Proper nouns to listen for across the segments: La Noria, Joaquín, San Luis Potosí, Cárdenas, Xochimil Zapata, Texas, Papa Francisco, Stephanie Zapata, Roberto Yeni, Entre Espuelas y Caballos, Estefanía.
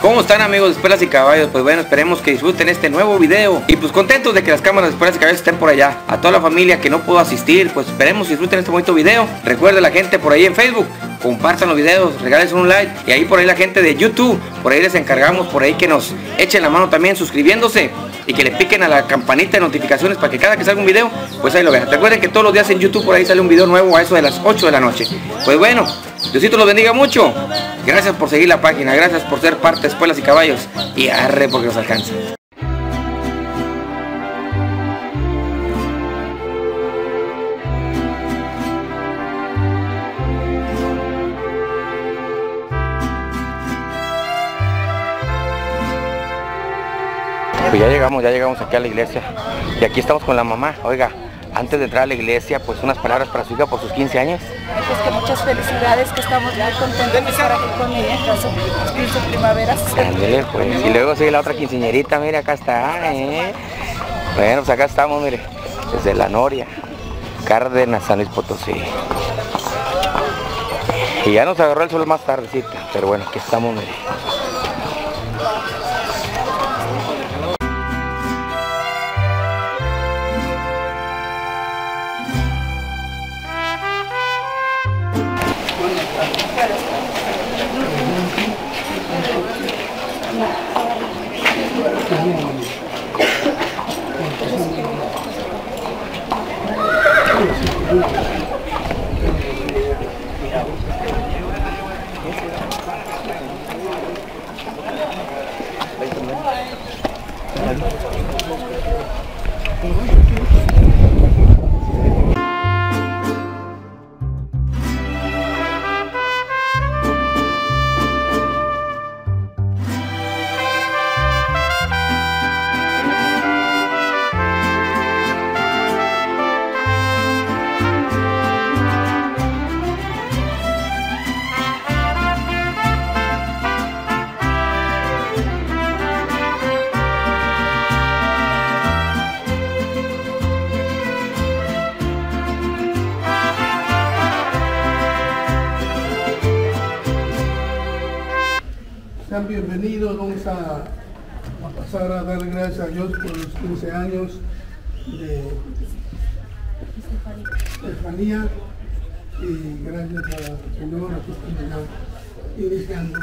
¿Cómo están, amigos de Espuelas y Caballos? Pues bueno, esperemos que disfruten este nuevo video. Y pues contentos de que las cámaras de Espuelas y Caballos estén por allá. A toda la familia que no pudo asistir, pues esperemos que disfruten este bonito video. Recuerden, la gente por ahí en Facebook, compartan los videos, regales un like. Y ahí por ahí la gente de YouTube, por ahí les encargamos, por ahí que nos echen la mano también suscribiéndose. Y que le piquen a la campanita de notificaciones para que cada que salga un video, pues ahí lo vean. Recuerden que todos los días en YouTube por ahí sale un video nuevo a eso de las 8 de la noche. Pues bueno, Diosito los bendiga mucho. Gracias por seguir la página, gracias por ser parte de Espuelas y Caballos. Y arre porque nos alcanza. Pues ya llegamos aquí a la iglesia. Y aquí estamos con la mamá. Oiga, antes de entrar a la iglesia, pues unas palabras para su hija por sus 15 años. Pues que muchas felicidades, que estamos muy contentos de estar aquí con ella, en sus primaveras. Ándale, pues. Y luego sigue la otra quinceañerita, mire, acá está, Bueno, pues acá estamos, mire, desde La Noria, Cárdenas, San Luis Potosí. Y ya nos agarró el sol más tardecita, pero bueno, aquí estamos, mire. Bienvenidos, vamos a pasar a dar gracias a Dios por los 15 años de Estefanía y gracias al Señor que estamos iniciando.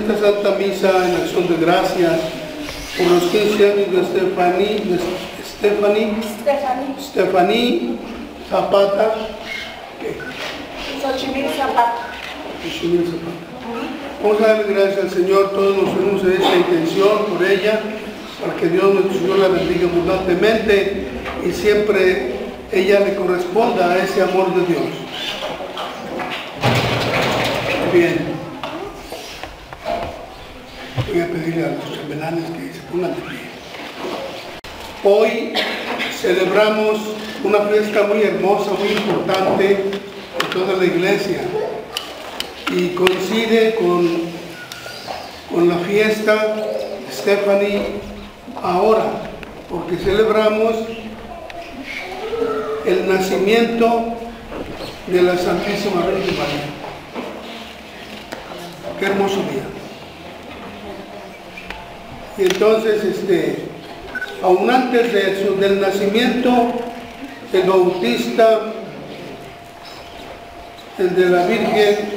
Esta Santa Misa en acción de gracias por los 15 años de Stephanie Zapata. Xochimil Zapata. Vamos a darle gracias al Señor, todos nos unimos en esta intención por ella, para que Dios nuestro Señor la bendiga abundantemente y y siempre ella le corresponda a ese amor de Dios. Bien, voy a pedirle a los chambelanes que se pongan de pie. Hoy celebramos una fiesta muy hermosa, muy importante de toda la iglesia, y coincide con la fiesta de Stephanie ahora, porque celebramos el nacimiento de la Santísima Virgen María. Qué hermoso día. Y entonces, aún antes de eso, del nacimiento del Bautista, el de la Virgen,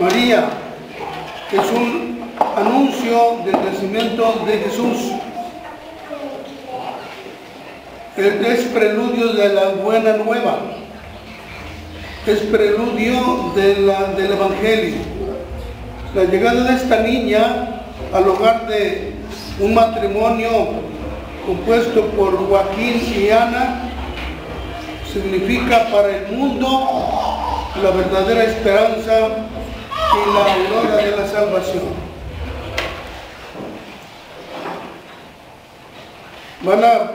María es un anuncio del nacimiento de Jesús. Es preludio de la buena nueva, es preludio del Evangelio. La llegada de esta niña al hogar de un matrimonio compuesto por Joaquín y Ana significa para el mundo la verdadera esperanza y la aurora de la salvación.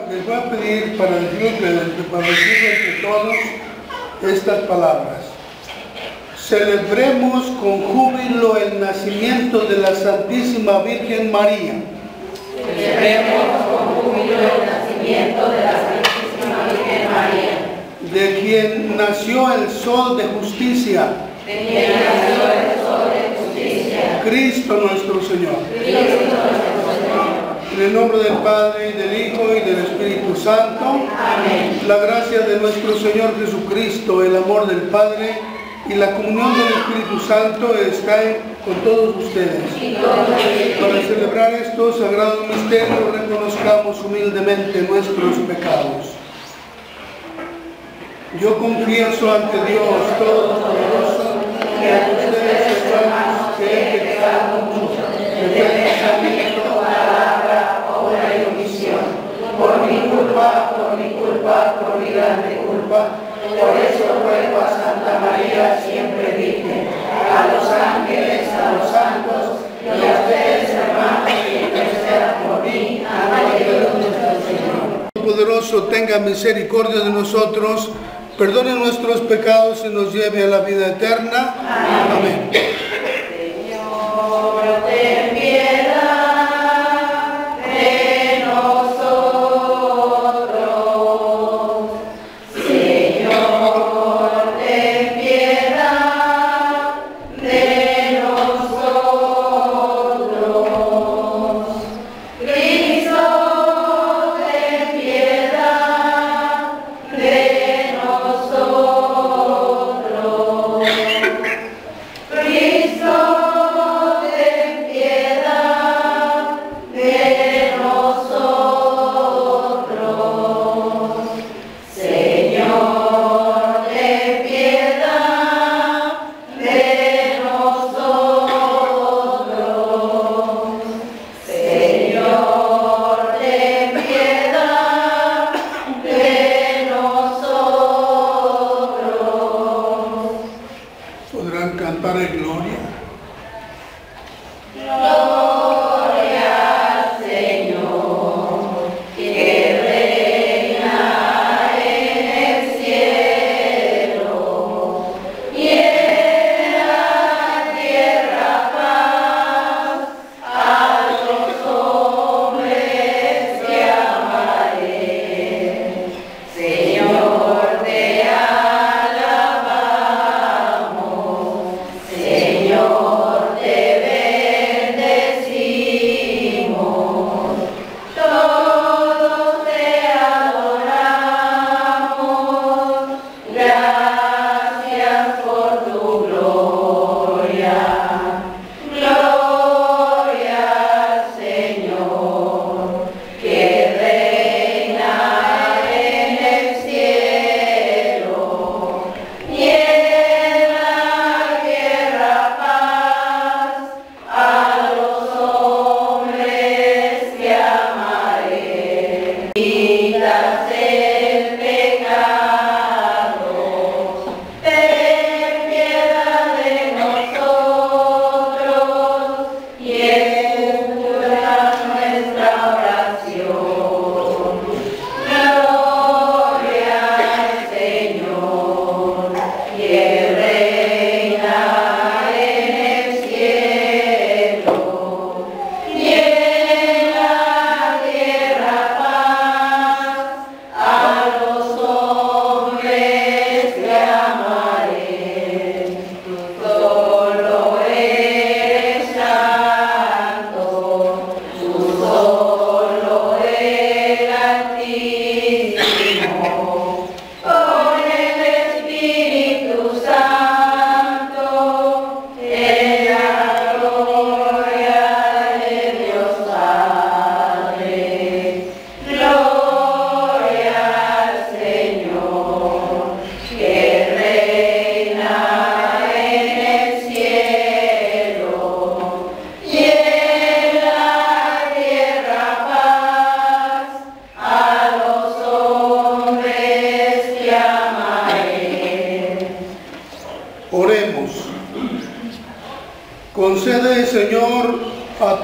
Les voy a pedir para decirle entre todos estas palabras. Celebremos con júbilo el nacimiento de la Santísima Virgen María. Celebremos con júbilo el nacimiento de la Santísima Virgen María. De quien nació el sol de justicia. De quien nació el sol de justicia. Cristo nuestro Señor. Cristo nuestro Señor. En el nombre del Padre, y del Hijo, y del Espíritu Santo. Amén. La gracia de nuestro Señor Jesucristo, el amor del Padre, y la comunión del Espíritu Santo esté con todos ustedes. Para celebrar estos sagrados misterios, reconozcamos humildemente nuestros pecados. Yo confieso ante Dios Todopoderoso que a ustedes, hermanos, que he pecado mucho, por mi grande culpa. Por eso ruego a Santa María siempre Virgen, a los ángeles, a los santos y a ustedes, hermanos, que intercedan por mí. Amén. Señor poderoso, tenga misericordia de nosotros, perdone nuestros pecados y nos lleve a la vida eterna. Amén. Señor, ten piedad.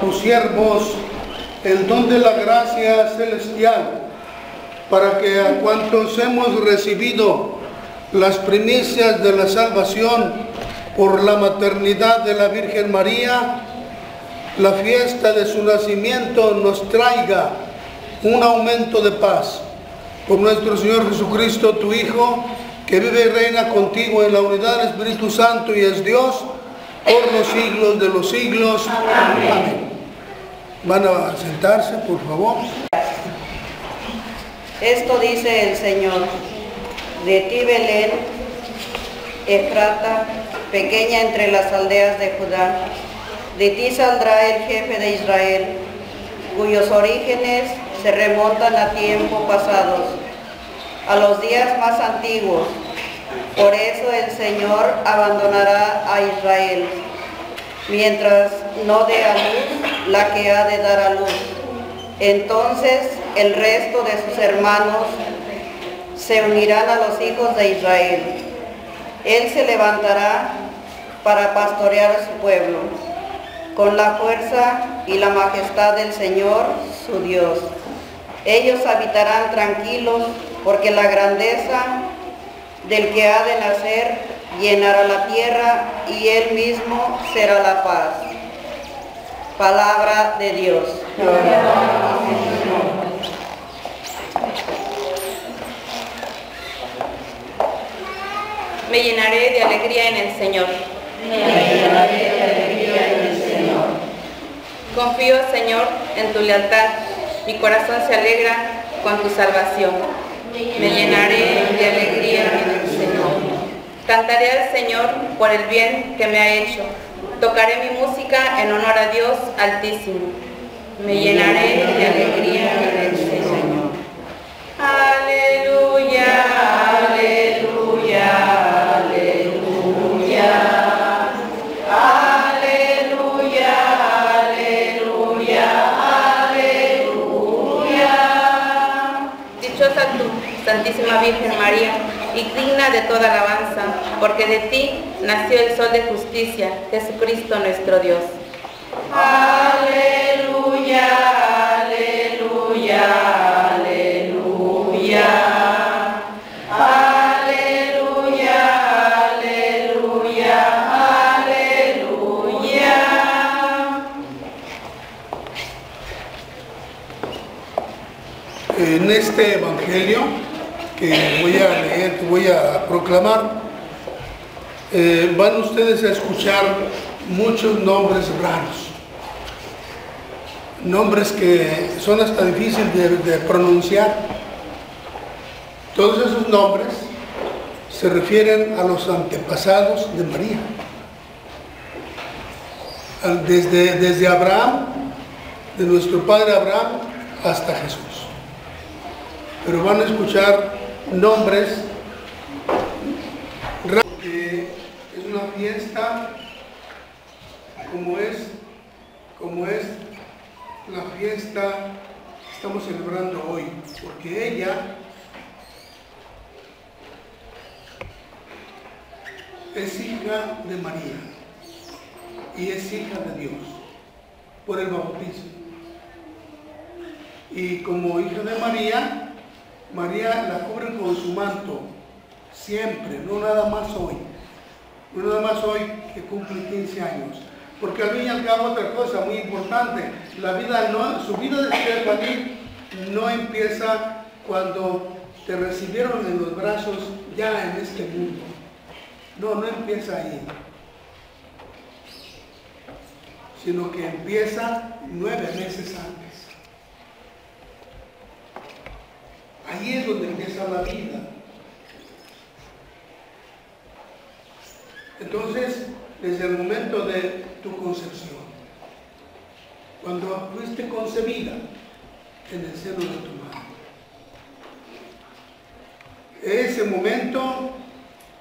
a tus siervos el don de la gracia celestial, para que a cuantos hemos recibido las primicias de la salvación por la maternidad de la Virgen María, la fiesta de su nacimiento nos traiga un aumento de paz. Por nuestro Señor Jesucristo, tu Hijo, que vive y reina contigo en la unidad del Espíritu Santo y es Dios, por los siglos de los siglos. Amén. Van a sentarse, por favor. Esto dice el Señor: de ti, Belén, Efrata, pequeña entre las aldeas de Judá, de ti saldrá el jefe de Israel, cuyos orígenes se remontan a tiempos pasados, a los días más antiguos. Por eso el Señor abandonará a Israel, mientras no dé a luz la que ha de dar a luz. Entonces el resto de sus hermanos se unirán a los hijos de Israel. Él se levantará para pastorear a su pueblo, con la fuerza y la majestad del Señor, su Dios. Ellos habitarán tranquilos, porque la grandeza del que ha de nacer llenará la tierra y él mismo será la paz. Palabra de Dios. Me llenaré de alegría en el Señor. Me llenaré de alegría en el Señor. Confío, Señor, en tu lealtad. Mi corazón se alegra con tu salvación. Me llenaré de alegría en el Señor. Cantaré al Señor por el bien que me ha hecho. Tocaré mi música en honor a Dios Altísimo. Me llenaré de alegría en el Señor. Aleluya, aleluya, aleluya. Santísima Virgen María, y digna de toda alabanza, porque de ti nació el Sol de Justicia, Jesucristo nuestro Dios. Aleluya, aleluya, aleluya. En este evangelio que voy a leer, que voy a proclamar, van ustedes a escuchar muchos nombres raros, nombres que son hasta difíciles de pronunciar. Todos esos nombres se refieren a los antepasados de María, desde Abraham, de nuestro padre Abraham, hasta Jesús. Pero van a escuchar nombres. Es una fiesta como es la fiesta que estamos celebrando hoy, porque ella es hija de María y es hija de Dios por el bautismo. Y como hija de María, María la cubre con su manto, siempre, no nada más hoy. No nada más hoy que cumple 15 años. Porque al fin y al cabo, otra cosa muy importante, su vida de Estefanía no empieza cuando te recibieron en los brazos ya en este mundo. No empieza ahí. Sino que empieza 9 meses antes. Ahí es donde empieza la vida. Entonces, desde el momento de tu concepción, cuando fuiste concebida en el seno de tu madre, ese momento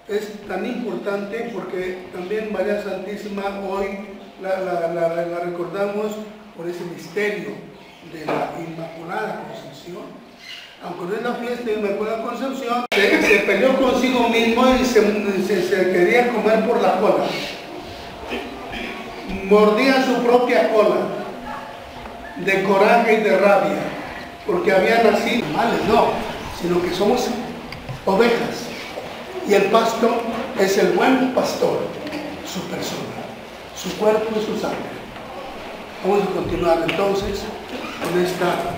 es tan importante, porque también María Santísima hoy la recordamos por ese misterio de la Inmaculada Concepción. Aunque no es la fiesta de Inmaculada Concepción, se peleó consigo mismo y se quería comer por la cola. Mordía su propia cola. de coraje y de rabia, porque había nacido males, no, sino que somos ovejas, y el pasto es el buen pastor, su persona, su cuerpo y su sangre. Vamos a continuar entonces con esta forma.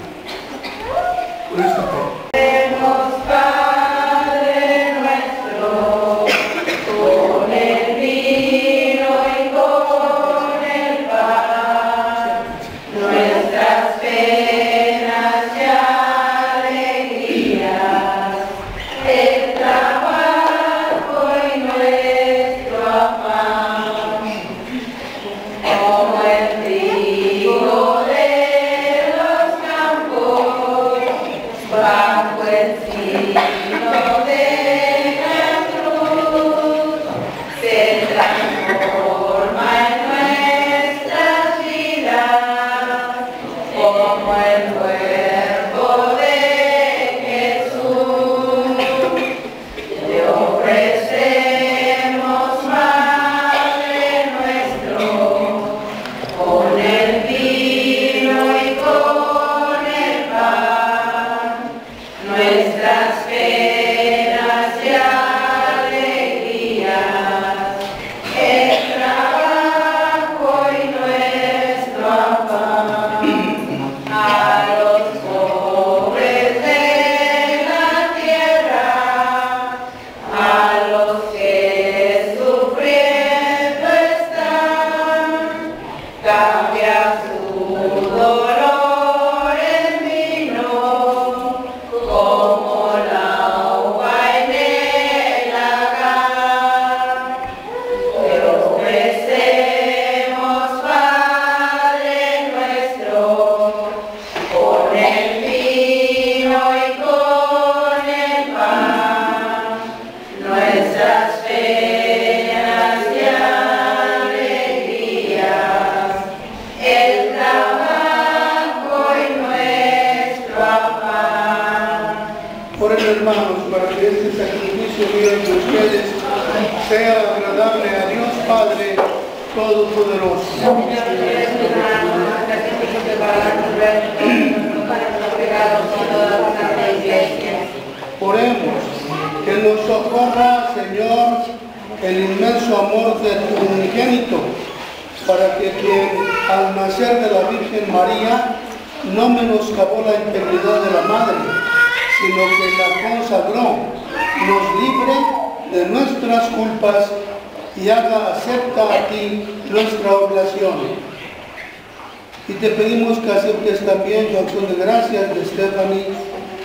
Te pedimos que aceptes también tu acción de gracias de Stephanie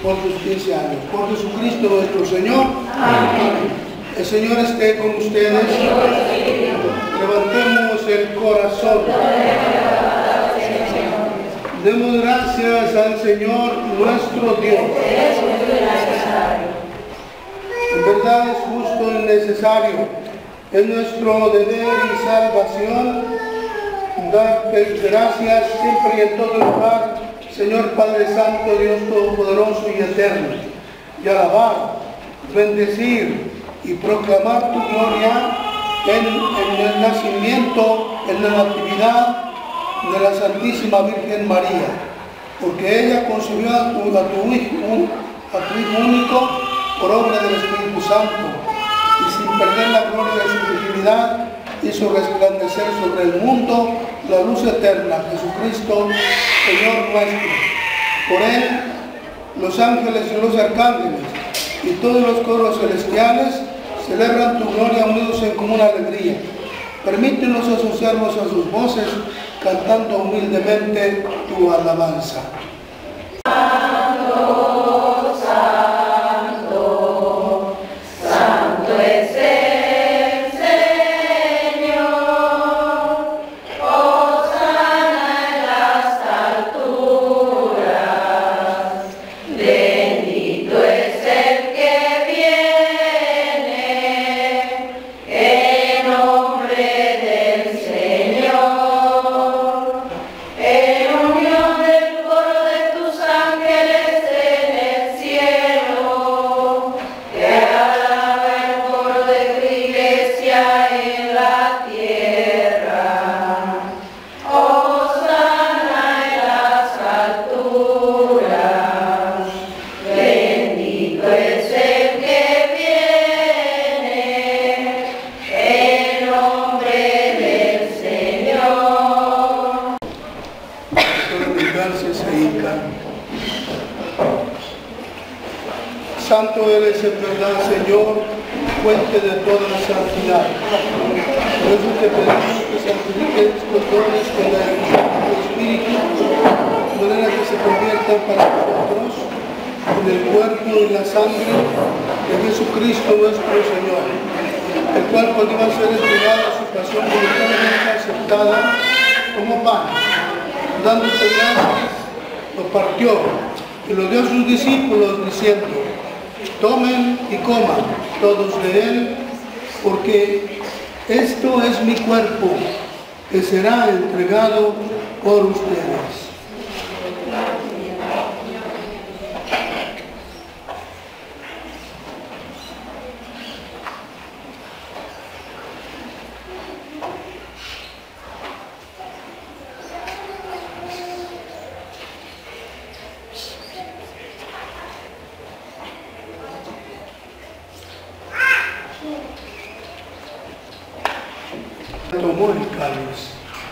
por tus 15 años. Por Jesucristo nuestro Señor. Amén. El Señor esté con ustedes. Levantemos el corazón. Demos gracias al Señor nuestro Dios. En verdad es justo y necesario. Es nuestro deber y salvación darte gracias siempre y en todo lugar, Señor Padre Santo, Dios Todopoderoso y Eterno, y alabar, bendecir y proclamar tu gloria en el nacimiento, en la natividad de la Santísima Virgen María, porque ella concibió a tu Hijo único por obra del Espíritu Santo, y sin perder la gloria de su virginidad, hizo resplandecer sobre el mundo la luz eterna, Jesucristo, Señor nuestro. Por Él, los ángeles y los arcángeles y todos los coros celestiales celebran tu gloria unidos en común alegría. Permítenos asociarnos a sus voces, cantando humildemente tu alabanza. Señor, en unión del coro de gracias e encanto. Santo eres en verdad, Señor, fuente de toda la santidad. Por eso te pedimos que santifiques los dones con la efusión de tu Espíritu, de manera que se conviertan para nosotros en el cuerpo y la sangre de Jesucristo nuestro Señor, el cual cuando iba a ser entregado a su pasión voluntariamente aceptada como pan, dándote gracias, lo partió y lo dio a sus discípulos diciendo: tomen y coman todos de él, porque esto es mi cuerpo, que será entregado por ustedes. Tomó el cáliz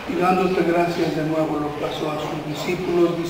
y dándote gracias de nuevo lo pasó a sus discípulos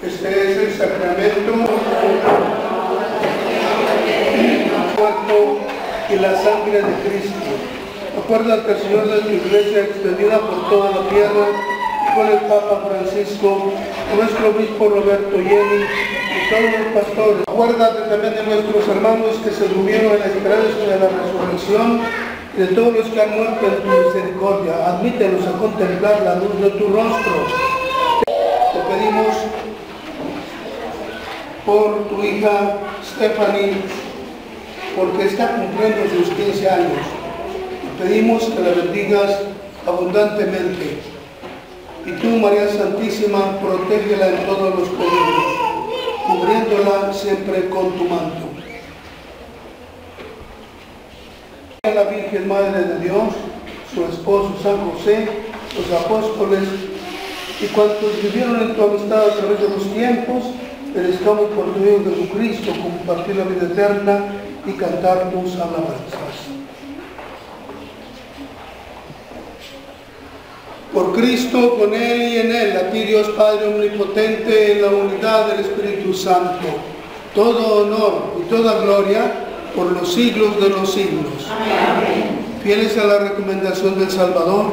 este es el sacramento, el cuerpo y la sangre de Cristo. Acuérdate, Señor, de tu iglesia extendida por toda la tierra, con el Papa Francisco, nuestro obispo Roberto Yeni y todos los pastores. Acuérdate también de nuestros hermanos que se durmieron en la esperanza de la resurrección, de todos los que han muerto en tu misericordia. Admítelos a contemplar la luz de tu rostro. Te pedimos por tu hija Stephanie, porque está cumpliendo sus 15 años. Te pedimos que la bendigas abundantemente. Y tú, María Santísima, protégela en todos los peligros, cubriéndola siempre con tu manto. A la Virgen Madre de Dios, su esposo San José, los apóstoles y cuantos vivieron en tu amistad a través de los tiempos, merezcamos por tu Hijo Jesucristo compartir la vida eterna y cantar tus alabanzas. Por Cristo, con Él y en Él, a ti Dios Padre Omnipotente, en la unidad del Espíritu Santo, todo honor y toda gloria por los siglos de los siglos. Amén. Fieles a la recomendación del Salvador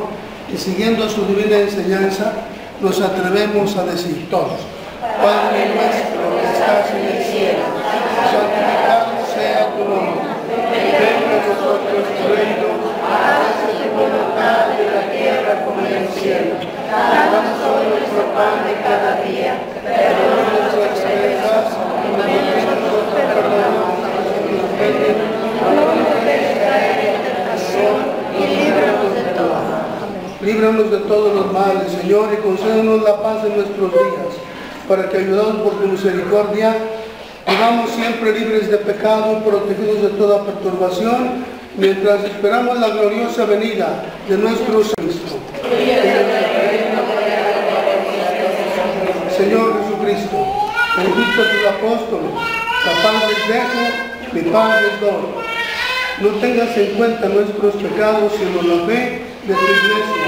y siguiendo su divina enseñanza, nos atrevemos a decir todos: Padre nuestro que estás en el cielo, santificado sea tu nombre, venga a nosotros tu reino, hágase tu voluntad en la tierra como en el cielo. Danos hoy nuestro pan de cada día, perdona nuestras ofensas, como nosotros perdonamos a los que nos ofenden, no nos dejes caer en tentación y líbranos de todo. Líbranos de todos los males, Señor, y concédenos la paz en nuestros días, para que, ayudados por tu misericordia, vivamos siempre libres de pecado, protegidos de toda perturbación, mientras esperamos la gloriosa venida de nuestro Cristo. Señor Jesucristo, bendito a tus apóstoles, la paz les dejo, mi paz les doy. No tengas en cuenta nuestros pecados, sino la fe de tu iglesia,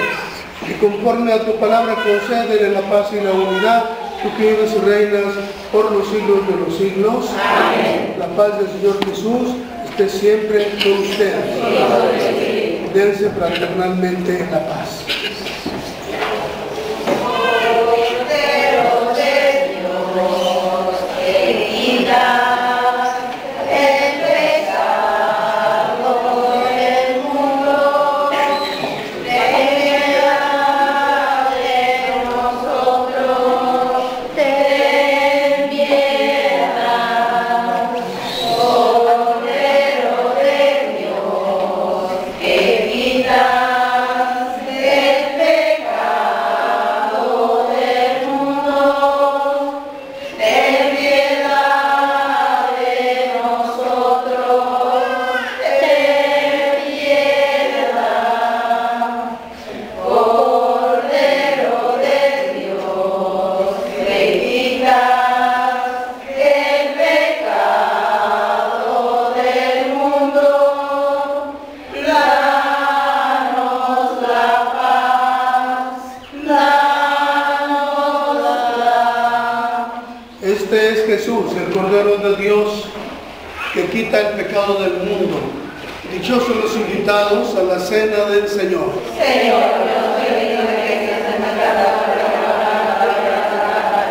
y conforme a tu palabra concédele la paz y la unidad, tú que vives y reinas por los siglos de los siglos. Amén. La paz del Señor Jesús esté siempre con ustedes. Sí. Dense fraternalmente la paz. Yeah. Este es Jesús, el Cordero de Dios, que quita el pecado del mundo. Dichosos los invitados a la cena del Señor. Señor, yo soy digno de que seas enmarcado por la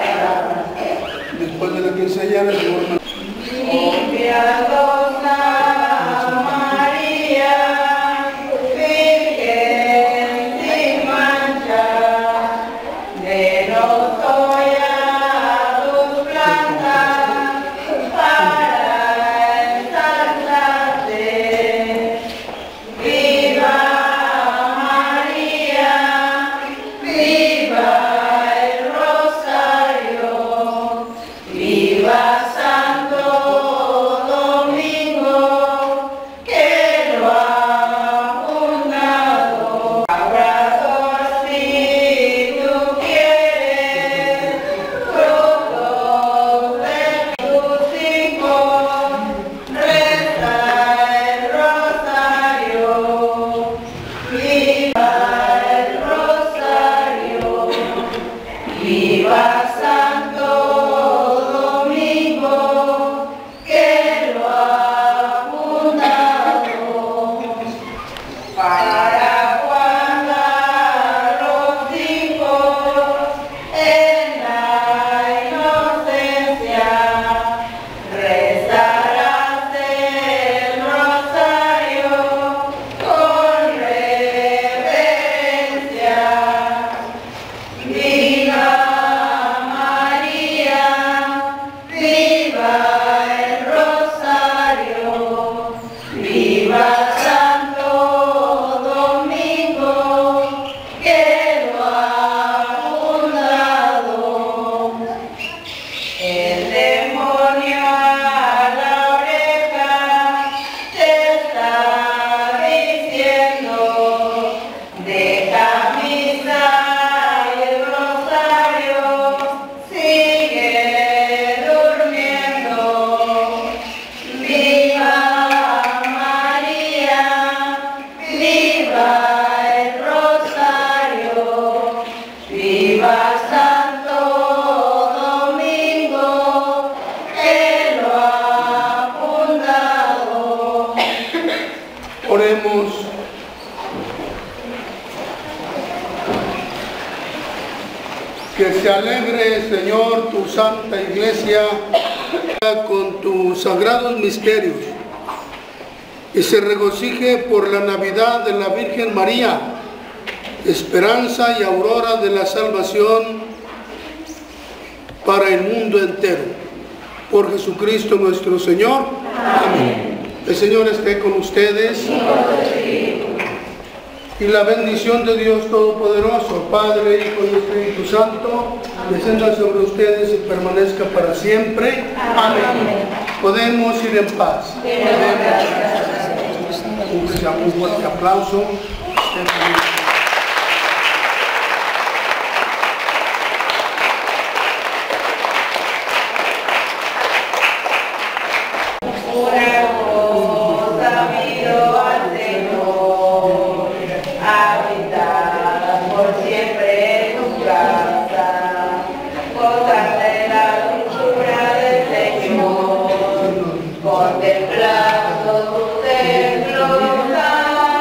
palabra de la Después de la quincena, el Señor. Que se alegre, Señor, tu Santa Iglesia con tus sagrados misterios y se regocije por la Navidad de la Virgen María, esperanza y aurora de la salvación para el mundo entero. Por Jesucristo nuestro Señor. Amén. El Señor esté con ustedes. Y la bendición de Dios Todopoderoso, Padre, Hijo y Espíritu Santo, descienda sobre ustedes y permanezca para siempre. Amén. Amén. Podemos ir en paz. Un fuerte aplauso. Contemplando tu templo santo,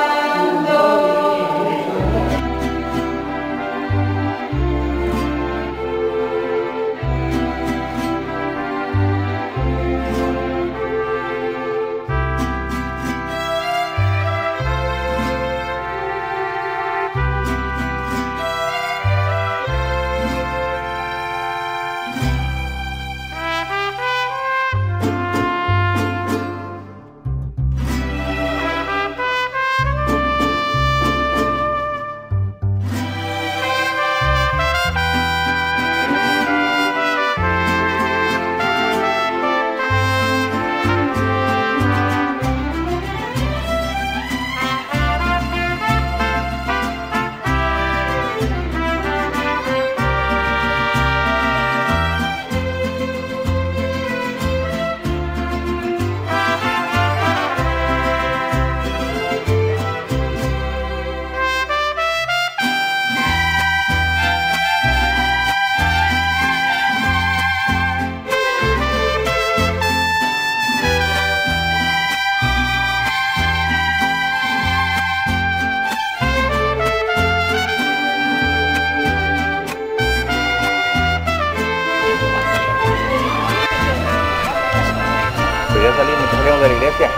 que salimos de la iglesia,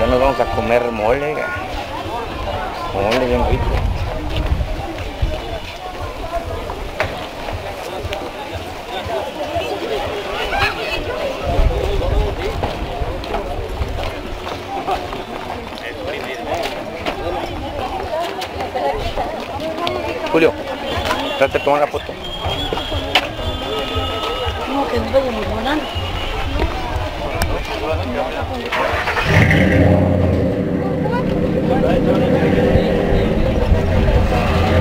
ya nos vamos a comer mole, mole bien rico. Julio, trate de tomar la foto. No, que no vaya muy buena. Hasta mañana.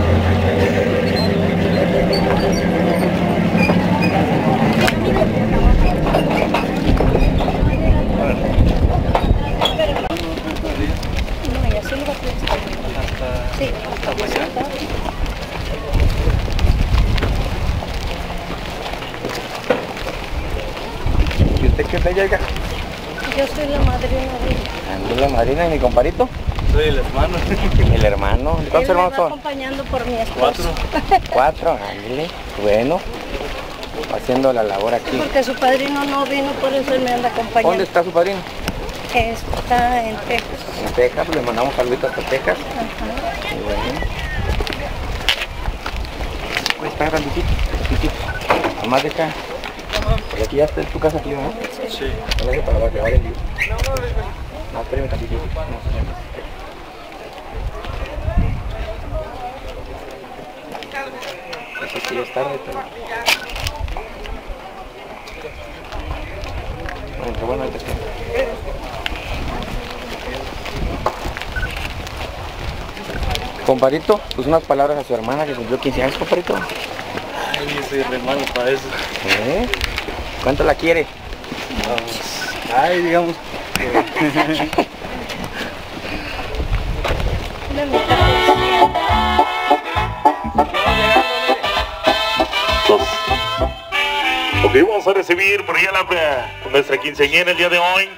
¿De qué te llega? Yo soy la madrina de ella. ¿Tú eres la madrina y mi comparito? Soy el hermano. ¿El hermano? ¿Cuántos hermanos son? Acompañando por mi esposo. Cuatro. Cuatro, ándale. Bueno, haciendo la labor aquí. Sí, porque su padrino no vino, por eso él me anda acompañando. ¿Dónde está su padrino? Está en Texas. En Texas, le mandamos saluditos a Texas. Ajá. Y bueno. Pues está granditito, chiquitito. Nomás de acá. Porque aquí ya está en tu casa, tío, ¿no? Sí. Para que vaya el libro. No, espérame tantito. No sé si ya es tarde, pero... Bueno, pero bueno, ahorita está. Comparito, pues unas palabras a su hermana que cumplió 15 años, comparito. Yo soy hermano para eso. ¿Eh? ¿Cuánto la quiere? No. Ay, digamos. Ok, vamos a recibir por allá nuestra quinceañera el día de hoy.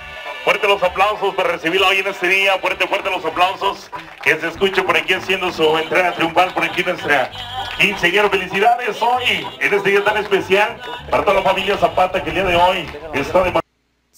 Fuerte los aplausos para recibirla hoy en este día. Fuerte, fuerte los aplausos. Que se escuche por aquí haciendo su entrada triunfal por aquí nuestra quinceañera. Felicidades hoy en este día tan especial para toda la familia Zapata que el día de hoy está de...